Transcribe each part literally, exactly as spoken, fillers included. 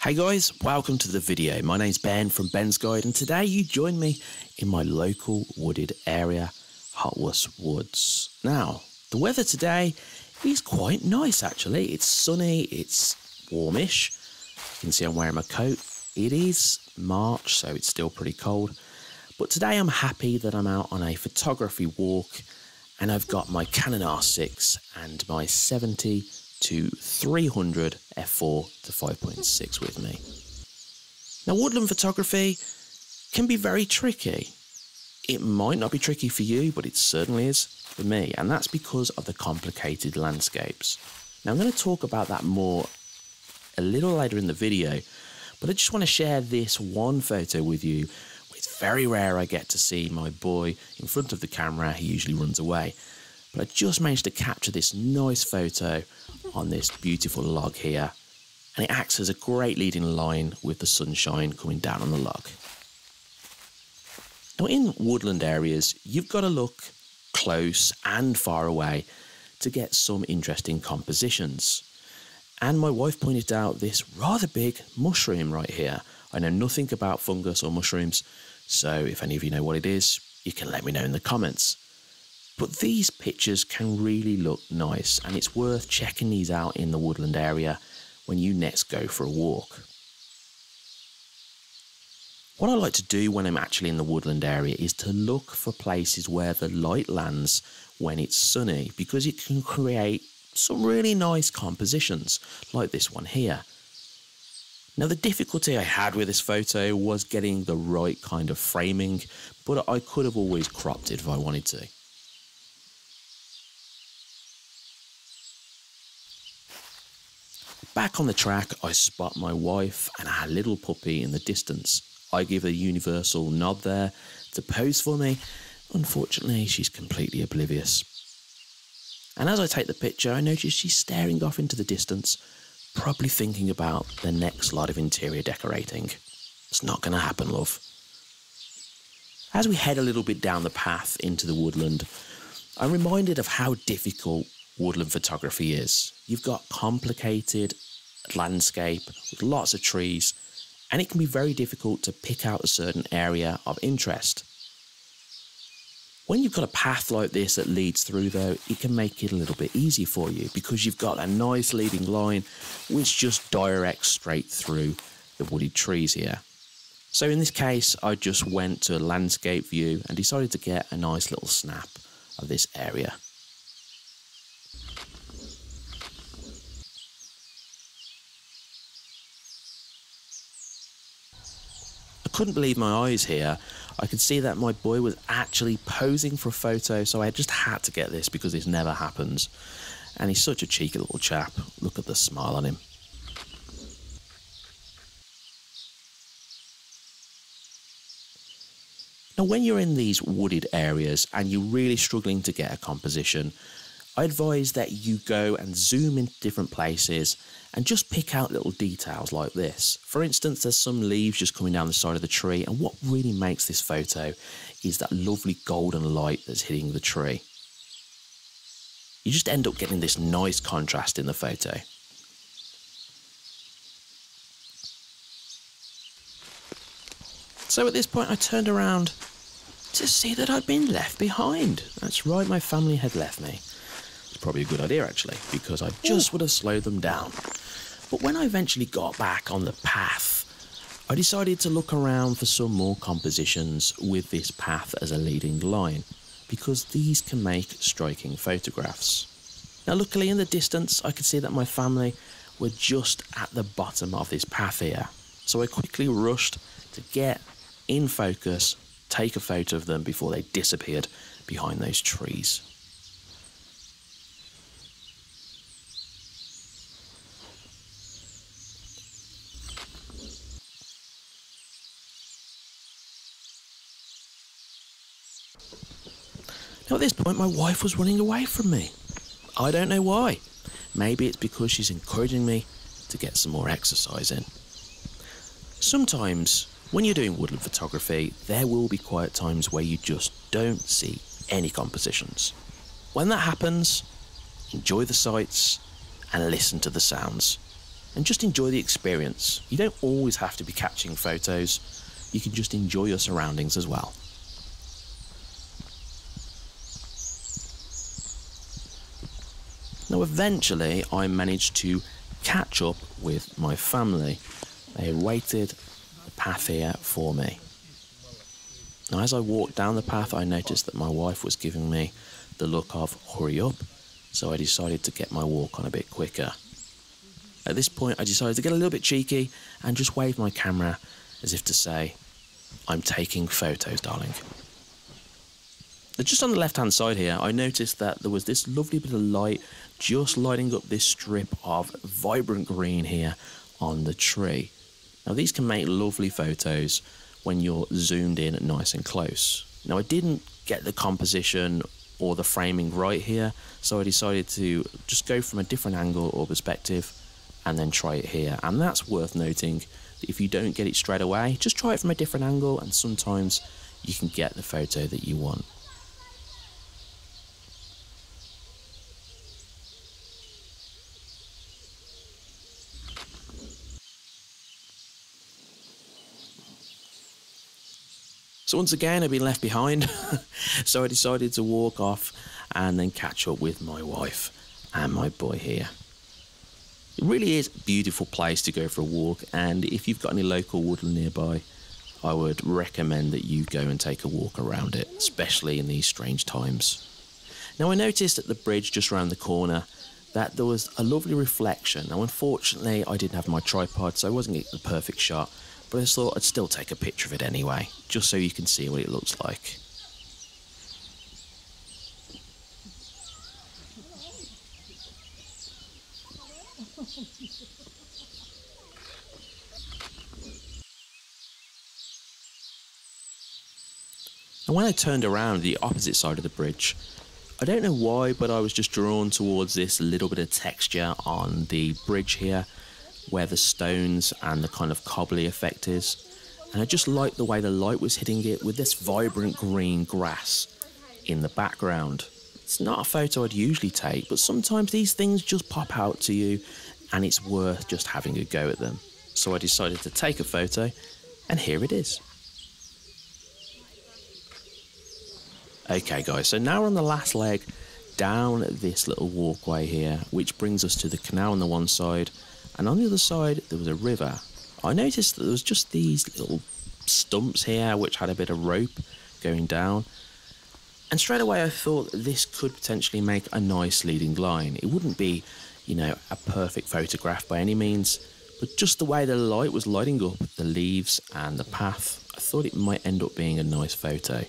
Hey guys, welcome to the video. My name's Ben from Ben's Guide, and today you join me in my local wooded area, Hotworth Woods. Now, the weather today is quite nice actually. It's sunny, it's warmish. You can see I'm wearing my coat. It is March, so it's still pretty cold. But today I'm happy that I'm out on a photography walk, and I've got my Canon R six and my seventy to three hundred f four to five point six with me. Now, woodland photography can be very tricky. It might not be tricky for you, but it certainly is for me, and that's because of the complicated landscapes. Now, I'm going to talk about that more a little later in the video, but I just want to share this one photo with you. It's very rare I get to see my boy in front of the camera. He usually runs away. But I just managed to capture this nice photo on this beautiful log here, and it acts as a great leading line with the sunshine coming down on the log. Now, in woodland areas, you've got to look close and far away to get some interesting compositions. And my wife pointed out this rather big mushroom right here. I know nothing about fungus or mushrooms, so if any of you know what it is, you can let me know in the comments. But these pictures can really look nice, and it's worth checking these out in the woodland area when you next go for a walk. What I like to do when I'm actually in the woodland area is to look for places where the light lands when it's sunny, because it can create some really nice compositions like this one here. Now, the difficulty I had with this photo was getting the right kind of framing, but I could have always cropped it if I wanted to. Back on the track, I spot my wife and her little puppy in the distance. I give a universal nod there to pose for me. Unfortunately, she's completely oblivious. And as I take the picture, I notice she's staring off into the distance, probably thinking about the next lot of interior decorating. It's not going to happen, love. As we head a little bit down the path into the woodland, I'm reminded of how difficult woodland photography is. You've got complicated landscape with lots of trees, and it can be very difficult to pick out a certain area of interest. When you've got a path like this that leads through, though, it can make it a little bit easier for you, because you've got a nice leading line which just directs straight through the wooded trees here. So in this case, I just went to a landscape view and decided to get a nice little snap of this area. I couldn't believe my eyes here. I could see that my boy was actually posing for a photo, so I just had to get this because this never happens. And he's such a cheeky little chap. Look at the smile on him. Now, when you're in these wooded areas and you're really struggling to get a composition, I advise that you go and zoom into different places and just pick out little details like this. For instance, there's some leaves just coming down the side of the tree, and what really makes this photo is that lovely golden light that's hitting the tree. You just end up getting this nice contrast in the photo. So at this point, I turned around to see that I'd been left behind. That's right, my family had left me. Probably a good idea actually, because I just would have slowed them down. But when I eventually got back on the path, I decided to look around for some more compositions with this path as a leading line, because these can make striking photographs. Now, luckily in the distance I could see that my family were just at the bottom of this path here, so I quickly rushed to get in focus, take a photo of them before they disappeared behind those trees. Now, at this point, my wife was running away from me. I don't know why. Maybe it's because she's encouraging me to get some more exercise in. Sometimes, when you're doing woodland photography, there will be quiet times where you just don't see any compositions. When that happens, enjoy the sights and listen to the sounds. and just enjoy the experience. You don't always have to be catching photos. You can just enjoy your surroundings as well. Now eventually I managed to catch up with my family. They waited the path here for me. Now as I walked down the path, I noticed that my wife was giving me the look of hurry up, so I decided to get my walk on a bit quicker. At this point I decided to get a little bit cheeky and just wave my camera as if to say, I'm taking photos, darling. Now just on the left hand side here, I noticed that there was this lovely bit of light just lighting up this strip of vibrant green here on the tree. Now these can make lovely photos when you're zoomed in nice and close. Now I didn't get the composition or the framing right here, so I decided to just go from a different angle or perspective and then try it here. And that's worth noting, that if you don't get it straight away, just try it from a different angle and sometimes you can get the photo that you want. So once again, I've been left behind, so I decided to walk off and then catch up with my wife and my boy here. It really is a beautiful place to go for a walk, and if you've got any local woodland nearby, I would recommend that you go and take a walk around it, especially in these strange times. Now I noticed at the bridge just around the corner that there was a lovely reflection. Now unfortunately, I didn't have my tripod, so I wasn't getting the perfect shot, but I thought I'd still take a picture of it anyway, just so you can see what it looks like. And when I turned around the opposite side of the bridge, I don't know why, but I was just drawn towards this little bit of texture on the bridge here, where the stones and the kind of cobbly effect is. And I just liked the way the light was hitting it with this vibrant green grass in the background. It's not a photo I'd usually take, but sometimes these things just pop out to you and it's worth just having a go at them. So I decided to take a photo, and here it is. Okay guys, so now we're on the last leg down this little walkway here, which brings us to the canal on the one side, and on the other side there was a river. I noticed that there was just these little stumps here which had a bit of rope going down, and straight away I thought this could potentially make a nice leading line. It wouldn't be, you know, a perfect photograph by any means, but just the way the light was lighting up the leaves and the path, I thought it might end up being a nice photo.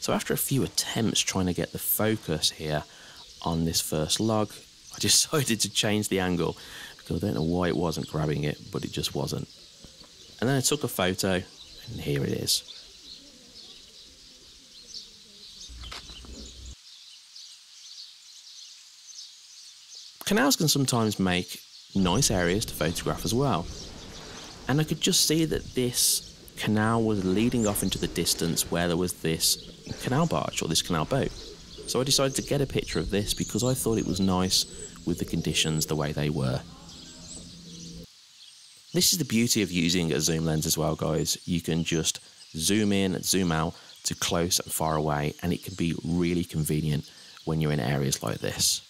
So after a few attempts trying to get the focus here on this first log, I decided to change the angle. I don't know why it wasn't grabbing it, but it just wasn't. And then I took a photo, and here it is. Canals can sometimes make nice areas to photograph as well. And I could just see that this canal was leading off into the distance where there was this canal barge or this canal boat. So I decided to get a picture of this because I thought it was nice with the conditions the way they were. This is the beauty of using a zoom lens as well, guys. You can just zoom in, zoom out to close and far away, and it can be really convenient when you're in areas like this.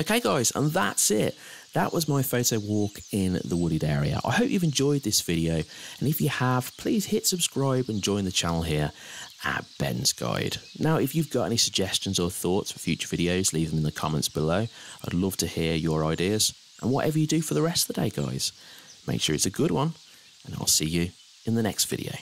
Okay guys, and that's it. That was my photo walk in the wooded area. I hope you've enjoyed this video, and if you have, please hit subscribe and join the channel here at Ben's Guide. Now, if you've got any suggestions or thoughts for future videos, leave them in the comments below. I'd love to hear your ideas, and whatever you do for the rest of the day, guys, make sure it's a good one, and I'll see you in the next video.